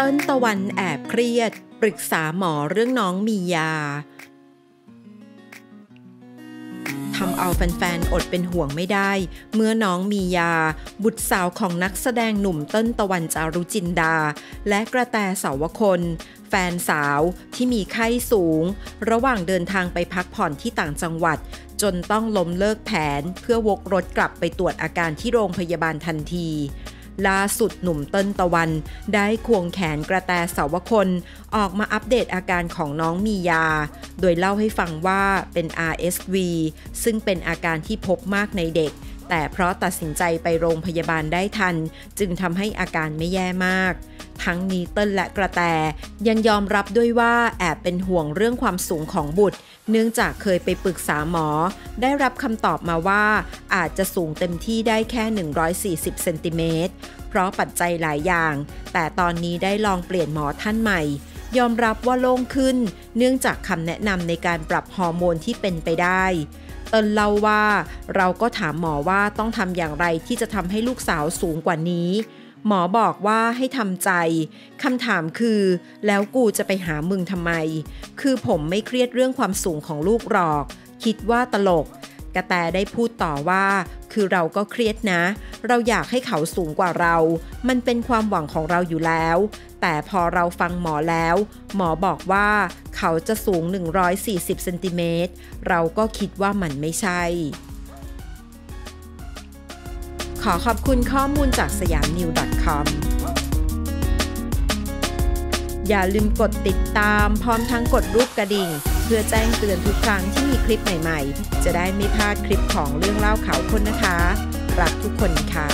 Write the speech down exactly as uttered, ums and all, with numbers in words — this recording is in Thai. เติ้ลตะวันแอบเครียดปรึกษาหมอเรื่องน้องมียาทำเอาแฟนๆอดเป็นห่วงไม่ได้เมื่อน้องมียาบุตรสาวของนักแสดงหนุ่มเติ้ลตะวันจารุจินดาและกระแตเสาวคลแฟนสาวที่มีไข้สูงระหว่างเดินทางไปพักผ่อนที่ต่างจังหวัดจนต้องล้มเลิกแผนเพื่อวกรถกลับไปตรวจอาการที่โรงพยาบาลทันทีล่าสุดหนุ่มเติ้ลตะวันได้ควงแขนกระแตเสาวคลออกมาอัปเดตอาการของน้องมียาโดยเล่าให้ฟังว่าเป็น อาร์ เอส วี ซึ่งเป็นอาการที่พบมากในเด็กแต่เพราะตัดสินใจไปโรงพยาบาลได้ทันจึงทำให้อาการไม่แย่มากทั้งนี้เติ้ลและกระแตยังยอมรับด้วยว่าแอบเป็นห่วงเรื่องความสูงของบุตรเนื่องจากเคยไปปรึกษาหมอได้รับคำตอบมาว่าอาจจะสูงเต็มที่ได้แค่หนึ่งร้อยสี่สิบเซนติเมตรเพราะปัจจัยหลายอย่างแต่ตอนนี้ได้ลองเปลี่ยนหมอท่านใหม่ยอมรับว่าโล่งขึ้นเนื่องจากคำแนะนำในการปรับฮอร์โมนที่เป็นไปได้เติ้ลเล่าว่าเราก็ถามหมอว่าต้องทำอย่างไรที่จะทำให้ลูกสาวสูงกว่านี้หมอบอกว่าให้ทำใจคำถามคือแล้วกูจะไปหามึงทำไมคือผมไม่เครียดเรื่องความสูงของลูกหรอกคิดว่าตลกกระแตได้พูดต่อว่าคือเราก็เครียดนะเราอยากให้เขาสูงกว่าเรามันเป็นความหวังของเราอยู่แล้วแต่พอเราฟังหมอแล้วหมอบอกว่าเขาจะสูงหนึ่งร้อยสี่สิบเซนติเมตรเราก็คิดว่ามันไม่ใช่ขอขอบคุณข้อมูลจากสยามนิว .com อย่าลืมกดติดตามพร้อมทั้งกดรูปกระดิ่งเพื่อแจ้งเตือนทุกครั้งที่มีคลิปใหม่ๆจะได้ไม่พลาดคลิปของเรื่องเล่าข่าวคนนะคะรักทุกคนค่ะ